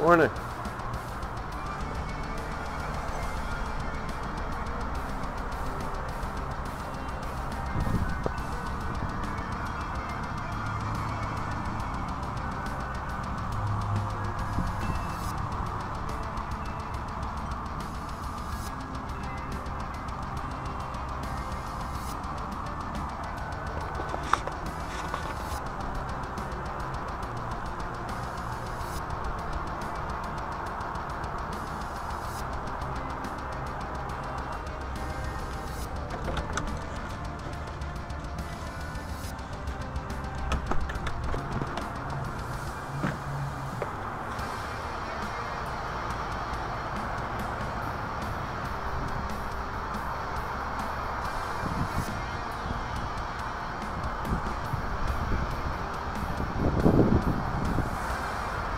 Morning.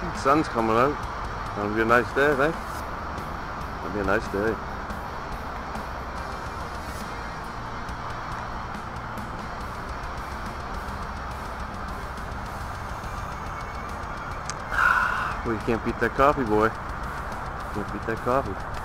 The sun's coming out. That'll be a nice day, eh? That'll be a nice day. Well, you can't beat that coffee, boy. You can't beat that coffee.